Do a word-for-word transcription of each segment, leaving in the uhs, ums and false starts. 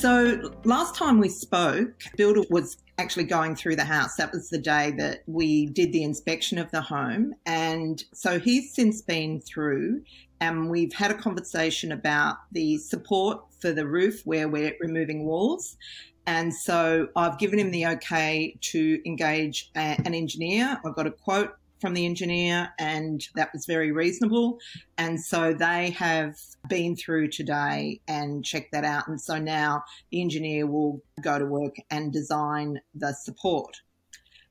So last time we spoke, Builder was actually going through the house. That was the day that we did the inspection of the home. And so he's since been through and we've had a conversation about the support for the roof where we're removing walls. And so I've given him the okay to engage a, an engineer. I've got a quote from the engineer and that was very reasonable. And so they have been through today and checked that out. And so now the engineer will go to work and design the support.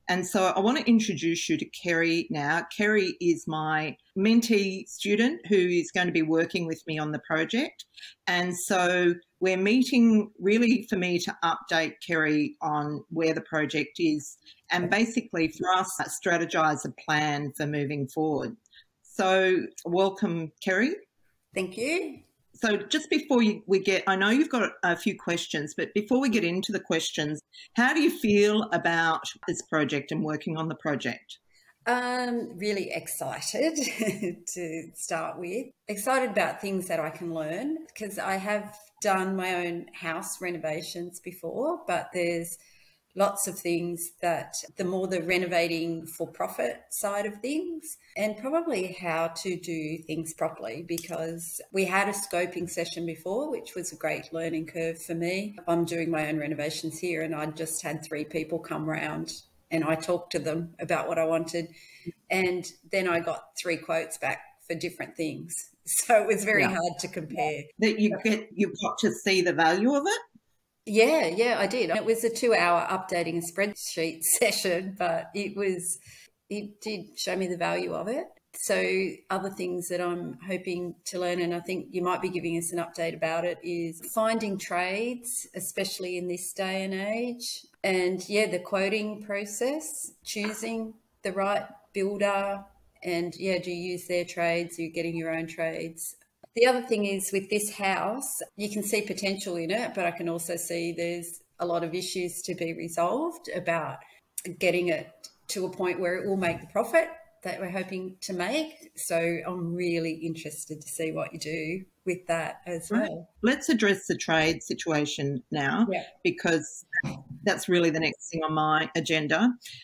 And so I want to introduce you to Kerry now. Kerry is my mentee student who is going to be working with me on the project. And so we're meeting really for me to update Kerry on where the project is and basically for us to strategise a plan for moving forward. So welcome, Kerry. Thank you. So just before you, we get, I know you've got a few questions, but before we get into the questions, how do you feel about this project and working on the project? Um, really excited to start with. Excited about things that I can learn because I have done my own house renovations before, but there's lots of things that the more the renovating for profit side of things and probably how to do things properly, because we had a scoping session before, which was a great learning curve for me. I'm doing my own renovations here and I just had three people come round and I talked to them about what I wanted. And then I got three quotes back for different things. So it was very yeah. hard to compare. That you get, you got to see the value of it? Yeah, yeah, I did. It was a two-hour updating a spreadsheet session, but it was, it did show me the value of it. So other things that I'm hoping to learn, and I think you might be giving us an update about it, is finding trades, especially in this day and age. And yeah, the quoting process, choosing the right builder, and yeah, do you use their trades? Are you getting your own trades? The other thing is with this house, you can see potential in it, but I can also see there's a lot of issues to be resolved about getting it to a point where it will make the profit that we're hoping to make. So I'm really interested to see what you do with that as well. Let's address the trade situation now yeah. because that's really the next thing on my agenda.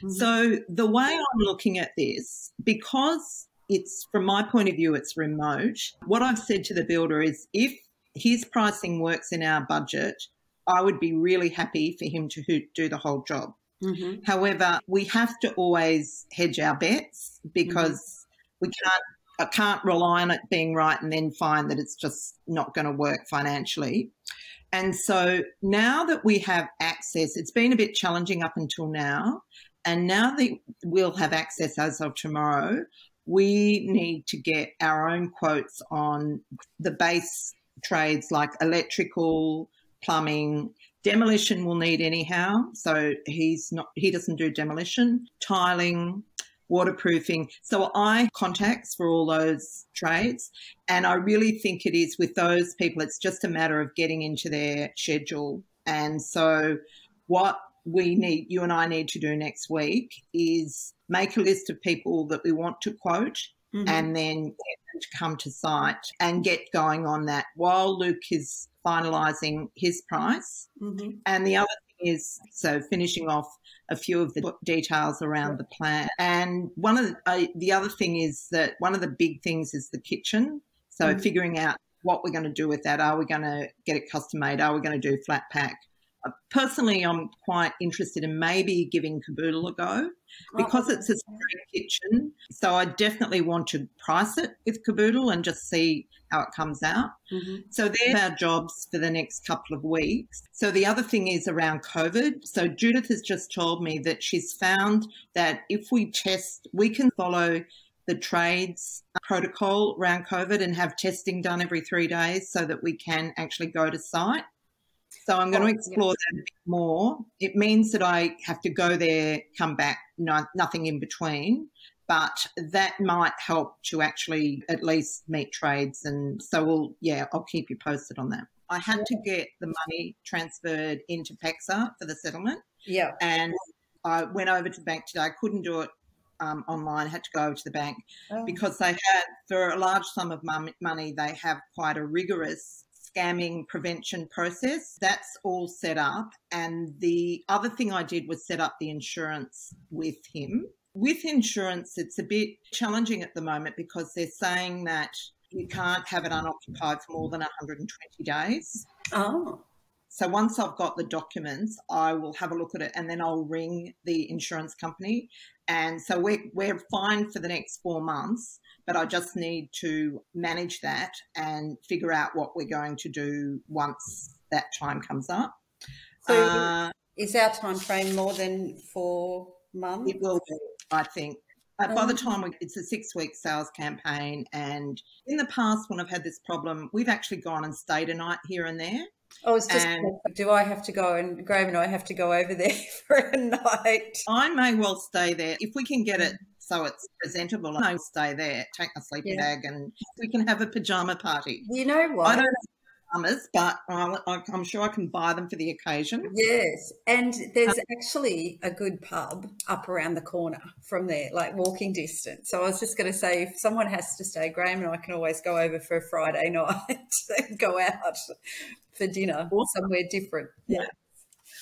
Mm-hmm. So the way I'm looking at this, because it's, from my point of view, it's remote. What I've said to the builder is if his pricing works in our budget, I would be really happy for him to do the whole job. Mm-hmm. However, we have to always hedge our bets because mm-hmm. we can't, I can't rely on it being right and then find that it's just not going to work financially. And so now that we have access, it's been a bit challenging up until now, and now that we'll have access as of tomorrow, we need to get our own quotes on the base trades like electrical, plumbing, demolition we'll need anyhow. So he's not, he doesn't do demolition, tiling, waterproofing. So I contacts for all those trades. And I really think it is with those people, it's just a matter of getting into their schedule. And so what we need, you and I need to do next week is make a list of people that we want to quote mm-hmm. and then get them to come to site and get going on that while Luke is finalising his price. Mm-hmm. And the other thing is, so finishing off a few of the details around yeah. the plan. And one of the, uh, the other thing is that one of the big things is the kitchen. So mm-hmm. figuring out what we're going to do with that. Are we going to get it custom made? Are we going to do flat pack? Personally, I'm quite interested in maybe giving Caboodle a go because it's a spray kitchen. So I definitely want to price it with Caboodle and just see how it comes out. Mm-hmm. So there's our jobs for the next couple of weeks. So the other thing is around COVID. So Judith has just told me that she's found that if we test, we can follow the trades protocol around COVID and have testing done every three days so that we can actually go to site. So I'm going oh, to explore yes. that a bit more. It means that I have to go there, come back, no, nothing in between, but that might help to actually at least meet trades. And so we'll, yeah, I'll keep you posted on that. I had yeah. to get the money transferred into PEXA for the settlement. Yeah. And I went over to the bank today. I couldn't do it um, online. I had to go over to the bank oh. because they had, for a large sum of money, they have quite a rigorous scamming prevention process. That's all set up. And the other thing I did was set up the insurance with him. With insurance, it's a bit challenging at the moment because they're saying that you can't have it unoccupied for more than one hundred twenty days. Oh. So once I've got the documents, I will have a look at it and then I'll ring the insurance company. And so we're, we're fine for the next four months, but I just need to manage that and figure out what we're going to do once that time comes up. So uh, is our time frame more than four months? It will be, I think. Uh, by the time we, it's a six-week sales campaign, and in the past when I've had this problem, we've actually gone and stayed a night here and there. Oh, it's just, and do I have to go, and Graeme and I have to go over there for a night? I may well stay there. If we can get it so it's presentable, I'll stay there, take my sleeping yeah. bag, and we can have a pyjama party. You know what? I don't have pyjamas, but I'll, I'm sure I can buy them for the occasion. Yes, and there's um, actually a good pub up around the corner from there, like walking distance. So I was just going to say, if someone has to stay, Graeme and I can always go over for a Friday night and go out for dinner or somewhere different. Yeah. yeah.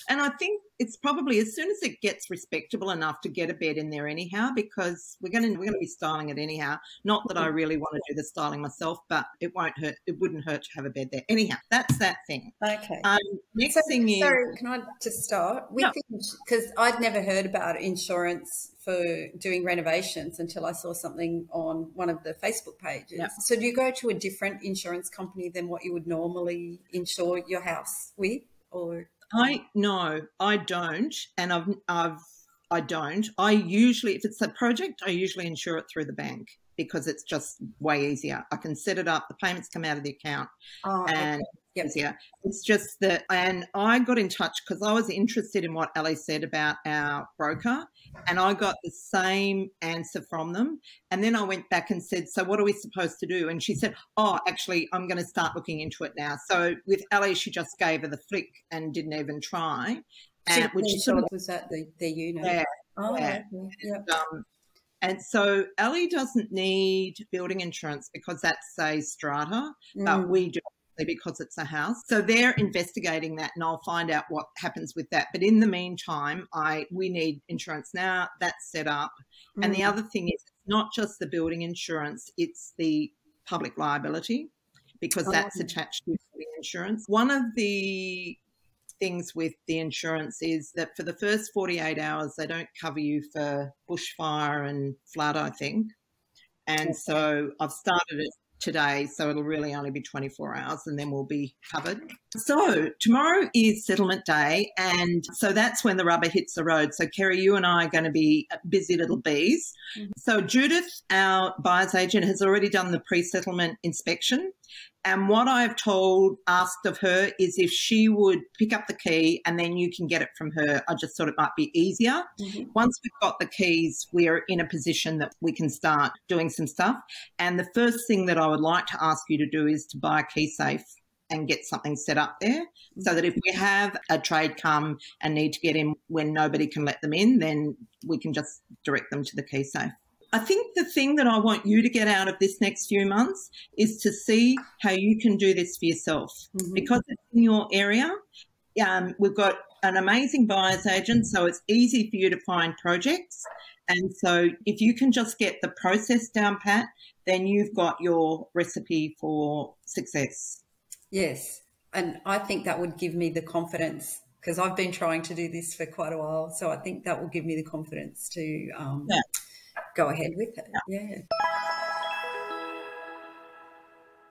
And I think it's probably as soon as it gets respectable enough to get a bed in there anyhow, because we're going to we're going to be styling it anyhow. Not that I really want to do the styling myself, but it won't hurt. It wouldn't hurt to have a bed there anyhow. That's that thing. Okay. Um, next so, thing is, sorry, can I just start? We no. Because I'd never heard about insurance for doing renovations until I saw something on one of the Facebook pages. Yep. So do you go to a different insurance company than what you would normally insure your house with, or? I no, I don't, and I've I've I don't. I usually, if it's a project, I usually insure it through the bank because it's just way easier. I can set it up. The payments come out of the account, oh, and okay. yep. easier. It's just that. And I got in touch because I was interested in what Ellie said about our broker, and I got the same answer from them. And then I went back and said, so what are we supposed to do? And she said, oh, actually, I'm going to start looking into it now. So with Ellie, she just gave her the flick and didn't even try. And, which sort of, was that the, the unit? Yeah. Oh, yeah. Okay. Yep. And, um, and so Ellie doesn't need building insurance because that's a strata, mm. but we do, because it's a house. So they're investigating that, and I'll find out what happens with that. But in the meantime, I we need insurance now. That's set up. Mm. And the other thing is, it's not just the building insurance, it's the public liability, because oh, that's yeah. attached to the insurance. One of the things with the insurance is that for the first forty-eight hours, they don't cover you for bushfire and flood, I think. And okay. so I've started it today, so it'll really only be twenty-four hours and then we'll be covered. So tomorrow is settlement day, and so that's when the rubber hits the road. So Kerry, you and I are going to be busy little bees. Mm-hmm. So Judith, our buyer's agent, has already done the pre-settlement inspection, and what I've told asked of her is if she would pick up the key and then you can get it from her. I just thought it might be easier. Mm-hmm. Once we've got the keys, we're in a position that we can start doing some stuff. And the first thing that I would like to ask you to do is to buy a key safe and get something set up there, so that if we have a trade come and need to get in when nobody can let them in, then we can just direct them to the key safe. I think the thing that I want you to get out of this next few months is to see how you can do this for yourself. Mm-hmm. Because it's in your area, um, we've got an amazing buyer's agent, so it's easy for you to find projects. And so if you can just get the process down pat, then you've got your recipe for success. Yes, and I think that would give me the confidence, because I've been trying to do this for quite a while, so I think that will give me the confidence to um, yeah. go ahead with it. Yeah.